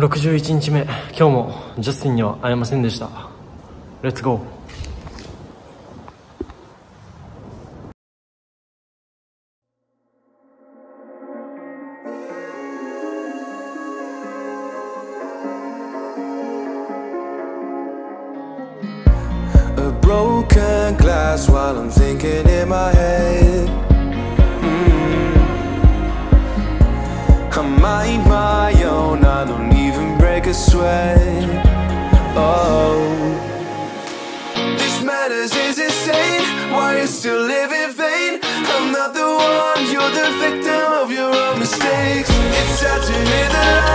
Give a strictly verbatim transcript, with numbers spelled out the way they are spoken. ろくじゅういちにちめ、今日もジャスティンには会えませんでした。レッツゴー。A broken glass while I'm thinking in my head. Mm. I mind my own, I don't even break a sweat. Oh, this madness is insane. Why you still live in vain? I'm not the one, you're the victim of your own mistakes. It's sad to hear the